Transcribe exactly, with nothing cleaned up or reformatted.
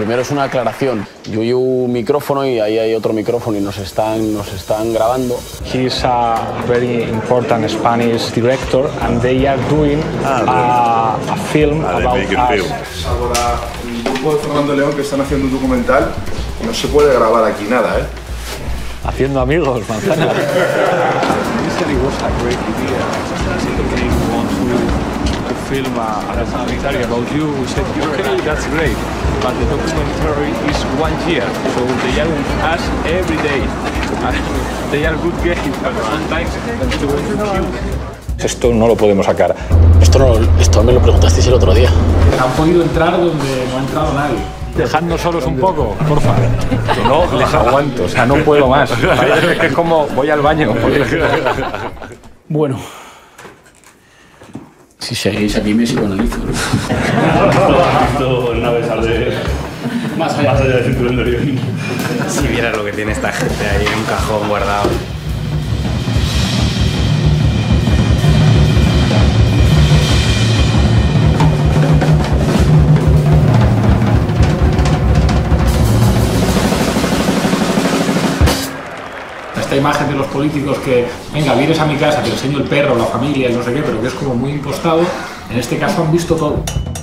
primero es una aclaración. Yo llevo un micrófono y ahí hay otro micrófono y nos están, nos están grabando. He is a very important Spanish director and they are doing a, a film about us. Ahora un grupo de Fernando León que están haciendo un documental. No se puede grabar aquí nada, ¿eh? Haciendo amigos, manzana. Film a documentary about you, we said, okay, that's great, but the documentary is one year, so they are with us every day. They are good guys, but sometimes they are. Esto no lo podemos sacar. Esto, no, esto me lo preguntasteis el otro día. Han podido entrar donde no ha entrado nadie. Dejadnos solos un poco, por favor. Que no les aguanto, o sea, no puedo más. Es como voy al baño. Bueno. Si seguís aquí me psicoanalizo, ¿no? Una vez de más allá del cinturón de Orión. Si vieras lo que tiene esta gente ahí en un cajón guardado. Esta imagen de los políticos que, venga, vienes a mi casa, te enseño el perro, la familia y no sé qué, pero que es como muy impostado, en este caso han visto todo.